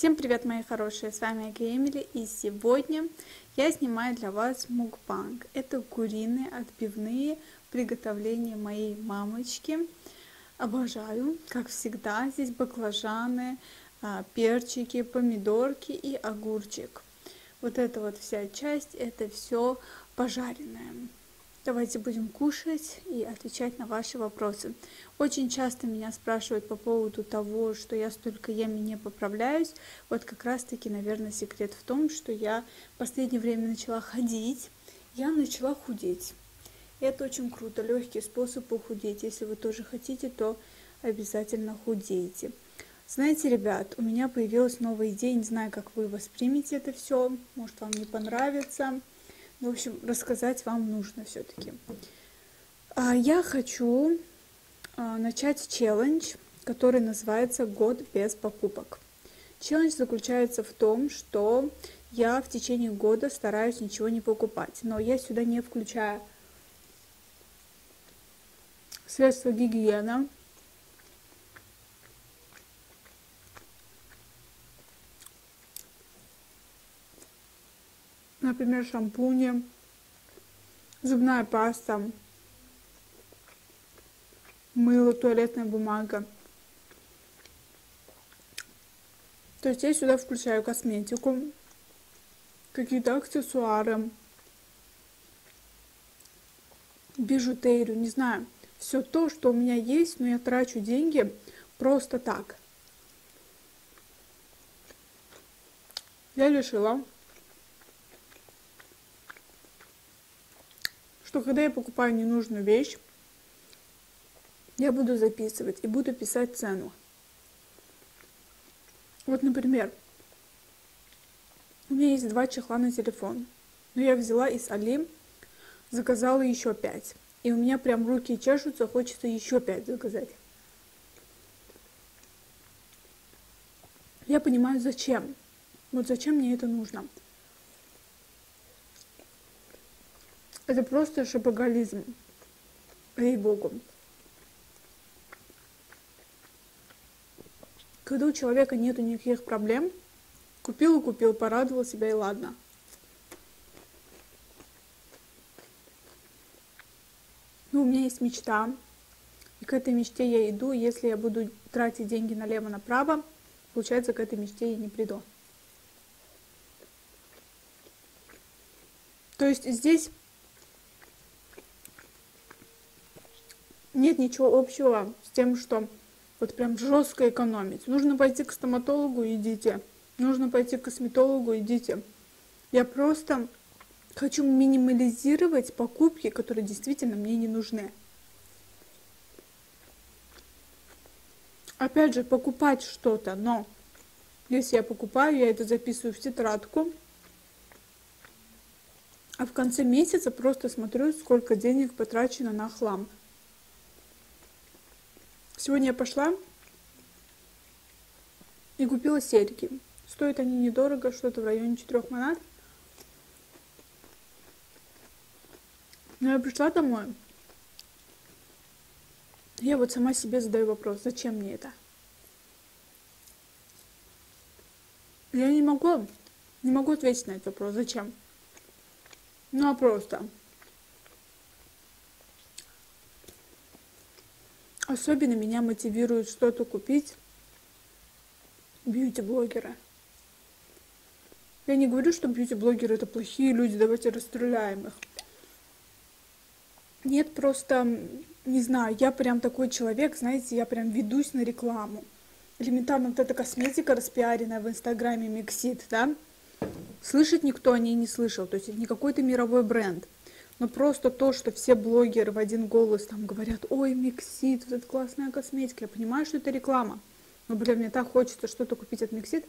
Всем привет, мои хорошие, с вами Айка Эмили, и сегодня я снимаю для вас мукбанг. Это куриные отбивные приготовления моей мамочки. Обожаю, как всегда, здесь баклажаны, перчики, помидорки и огурчик. Вот эта вот вся часть, это все пожаренное. Давайте будем кушать и отвечать на ваши вопросы. Очень часто меня спрашивают по поводу того, что я столько ем и не поправляюсь. Вот как раз-таки, наверное, секрет в том, что я в последнее время начала ходить, я начала худеть. Это очень круто, легкий способ похудеть. Если вы тоже хотите, то обязательно худейте. Знаете, ребят, у меня появилась новая идея, не знаю, как вы воспримете это все, может, вам не понравится. В общем, рассказать вам нужно все-таки. Я хочу начать челлендж, который называется «Год без покупок». Челлендж заключается в том, что я в течение года стараюсь ничего не покупать, но я сюда не включаю средства гигиены, например, шампуни, зубная паста, мыло, туалетная бумага. То есть я сюда включаю косметику, какие-то аксессуары, бижутерию, не знаю. Все то, что у меня есть, но я трачу деньги просто так. Я решила, что когда я покупаю ненужную вещь, я буду записывать и буду писать цену. Вот, например, у меня есть 2 чехла на телефон, но я взяла из Али, заказала еще 5. И у меня прям руки чешутся, хочется еще 5 заказать. Я понимаю, зачем. Вот зачем мне это нужно. Это просто шопоголизм, ей-богу. Когда у человека нету никаких проблем, купил и купил, порадовал себя и ладно. Ну, у меня есть мечта, и к этой мечте я иду. Если я буду тратить деньги налево-направо, получается, к этой мечте я не приду. То есть здесь нет ничего общего с тем, что вот прям жестко экономить. Нужно пойти к стоматологу, идите. Нужно пойти к косметологу, идите. Я просто хочу минимализировать покупки, которые действительно мне не нужны. Опять же, покупать что-то, но если я покупаю, я это записываю в тетрадку. А в конце месяца просто смотрю, сколько денег потрачено на хлам. Сегодня я пошла и купила серьги. Стоят они недорого, что-то в районе 4 манат. Но я пришла домой. Я вот сама себе задаю вопрос, зачем мне это? Я не могу ответить на этот вопрос, зачем? Ну а просто. Особенно меня мотивирует что-то купить бьюти-блогеры. Я не говорю, что бьюти-блогеры это плохие люди, давайте расстреляем их. Нет, просто, не знаю, я прям такой человек, знаете, я прям ведусь на рекламу. Элементарно вот эта косметика, распиаренная в инстаграме Mixit, да? Слышать никто о ней не слышал, то есть это не какой-то мировой бренд. Но просто то, что все блогеры в один голос там говорят, ой, Mixit, вот это классная косметика. Я понимаю, что это реклама. Но, блин, мне так хочется что-то купить от Mixit.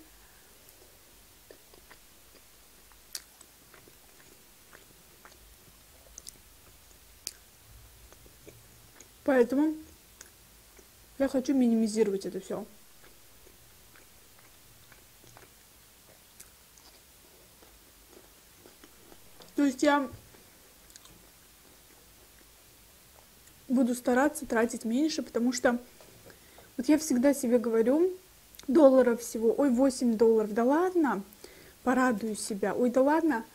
Поэтому я хочу минимизировать это все. То есть я буду стараться тратить меньше, потому что вот я всегда себе говорю, долларов всего. Ой, 8 долларов. Да ладно, порадую себя. Ой, да ладно.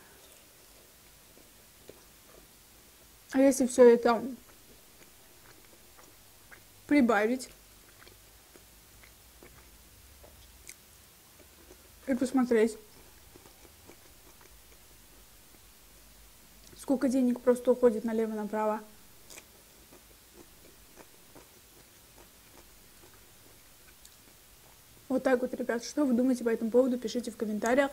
А если все это прибавить и посмотреть, сколько денег просто уходит налево-направо. Вот так вот, ребят, что вы думаете по этому поводу, пишите в комментариях.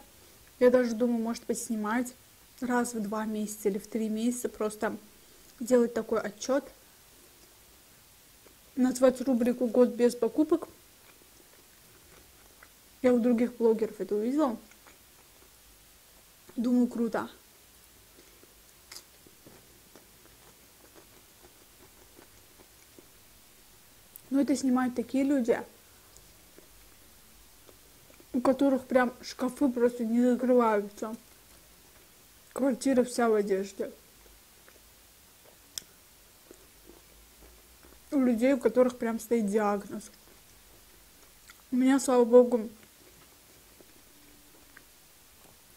Я даже думаю, может быть, снимать раз в 2 месяца или в 3 месяца, просто делать такой отчет, назвать рубрику «Год без покупок». Я у других блогеров это увидела. Думаю, круто. Но это снимают такие люди, у которых прям шкафы просто не закрываются. Квартира вся в одежде. У людей, у которых прям стоит диагноз. У меня, слава богу,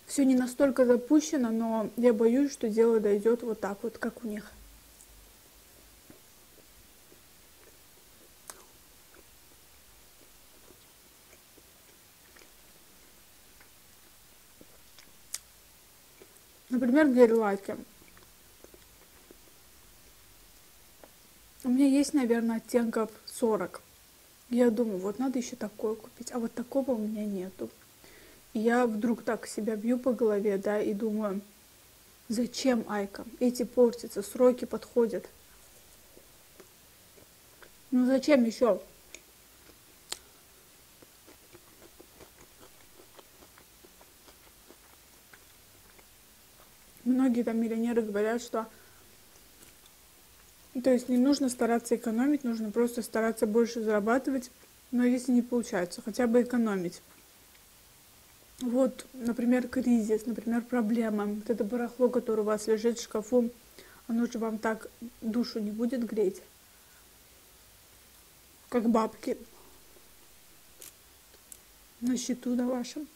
все не настолько запущено, но я боюсь, что дело дойдет вот так вот, как у них. Например, в Гренландии. У меня есть, наверное, оттенков 40. Я думаю, вот надо еще такое купить, а вот такого у меня нету. И я вдруг так себя бью по голове, да, и думаю, зачем, Айка? Эти портятся, сроки подходят. Ну зачем еще? Многие там миллионеры говорят, что то есть не нужно стараться экономить, нужно просто стараться больше зарабатывать, но если не получается, хотя бы экономить. Вот, например, кризис, например, проблема, вот это барахло, которое у вас лежит в шкафу, оно же вам так душу не будет греть, как бабки на счету на вашем.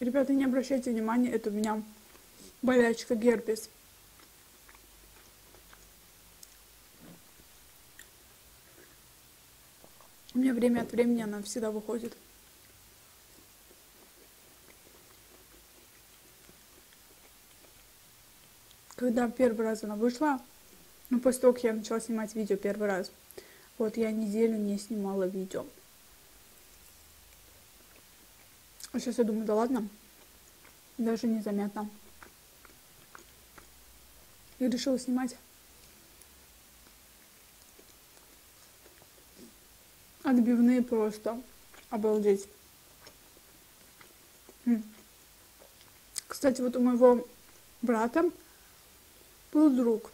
Ребята, не обращайте внимания, это у меня болячка герпес. У меня время от времени она всегда выходит. Когда первый раз она вышла, ну, после того, как я начала снимать видео первый раз, вот я неделю не снимала видео. А сейчас я думаю, да ладно, даже незаметно. Я решила снимать. Отбивные просто. Обалдеть. Кстати, вот у моего брата был друг.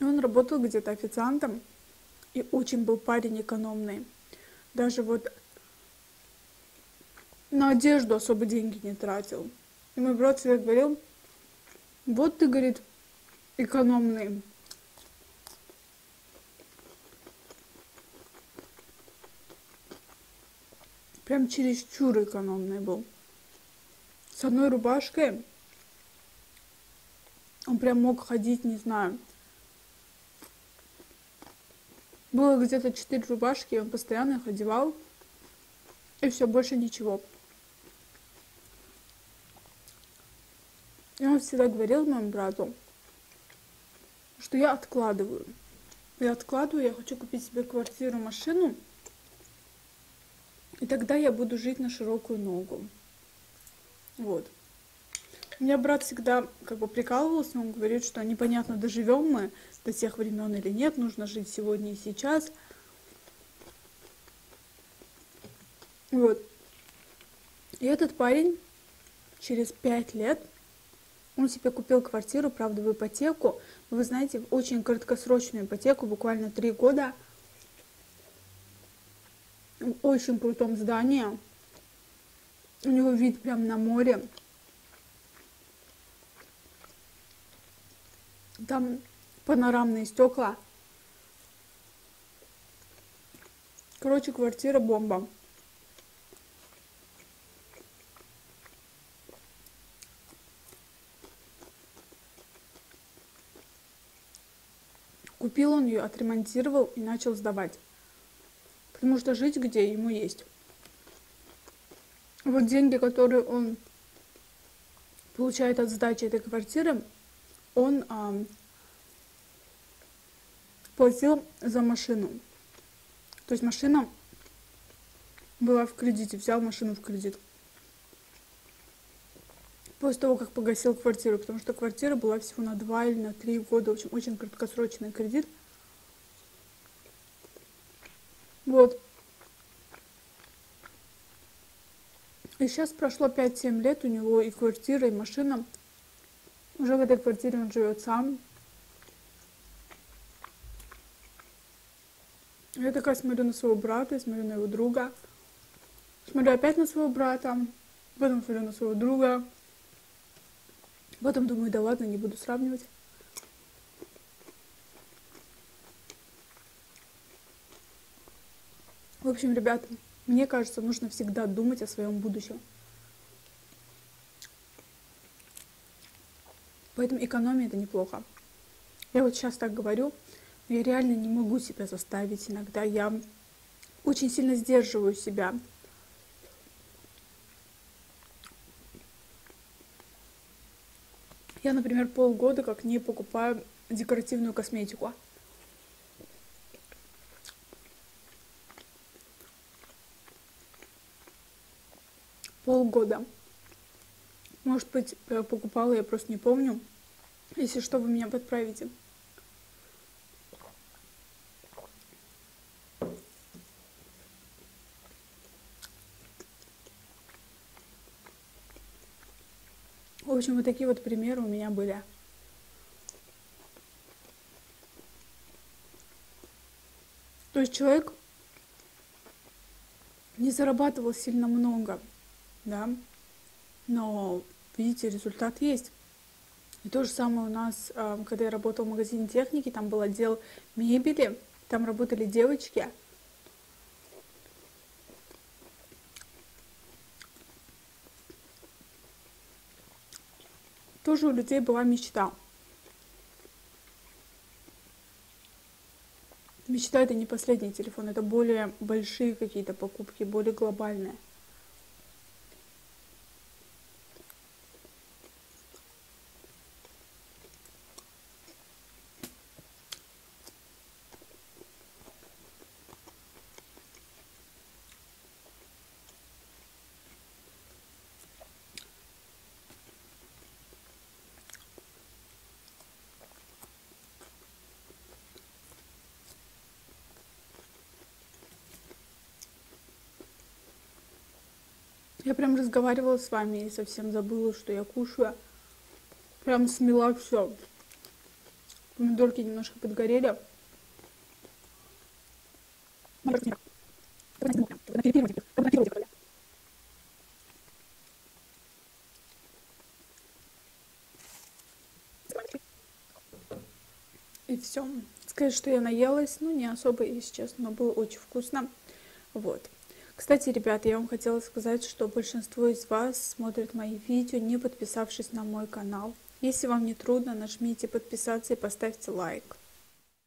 Он работал где-то официантом. И очень был парень экономный. Даже вот на одежду особо деньги не тратил. И мой брат всегда говорил, вот ты, говорит, экономный. Прям чересчур экономный был. С одной рубашкой он прям мог ходить, не знаю. Было где-то 4 рубашки, он постоянно их одевал. И все, больше ничего. И он всегда говорил моему брату, что я откладываю. Я откладываю, я хочу купить себе квартиру, машину. И тогда я буду жить на широкую ногу. Вот. У меня брат всегда как бы прикалывался, он говорит, что непонятно, доживем мы до тех времен или нет, нужно жить сегодня и сейчас. Вот. И этот парень через 5 лет, он себе купил квартиру, правда, в ипотеку. Вы знаете, в очень краткосрочную ипотеку, буквально 3 года. В очень крутом здании. У него вид прям на море. Там панорамные стекла. Короче, квартира бомба. Купил он ее, отремонтировал и начал сдавать. Потому что жить где ему есть. Вот деньги, которые он получает от сдачи этой квартиры, он платил за машину. То есть машина была в кредите, взял машину в кредит. После того, как погасил квартиру, потому что квартира была всего на 2 или на 3 года, в общем, очень краткосрочный кредит. Вот. И сейчас прошло 5-7 лет, у него и квартира, и машина. Уже в этой квартире он живет сам. Я такая смотрю на своего брата, я смотрю на его друга. Смотрю опять на своего брата, потом смотрю на своего друга. Потом думаю, да ладно, не буду сравнивать. В общем, ребята, мне кажется, нужно всегда думать о своем будущем. Поэтому экономия — это неплохо. Я вот сейчас так говорю, но я реально не могу себя заставить иногда. Я очень сильно сдерживаю себя. Я, например, полгода как не покупаю декоративную косметику. Полгода. Может быть, покупала, я просто не помню. Если что, вы меня подправите. В общем, вот такие вот примеры у меня были. То есть человек не зарабатывал сильно много, да, но, видите, результат есть. И то же самое у нас, когда я работала в магазине техники, там был отдел мебели, там работали девочки. Тоже у людей была мечта. Мечта — это не последний телефон, это более большие какие-то покупки, более глобальные. Я прям разговаривала с вами и совсем забыла, что я кушаю. Прям смела все. Помидорки немножко подгорели. И все. Сказать, что я наелась, ну не особо, если честно, но было очень вкусно. Вот. Кстати, ребята, я вам хотела сказать, что большинство из вас смотрят мои видео, не подписавшись на мой канал. Если вам не трудно, нажмите подписаться и поставьте лайк.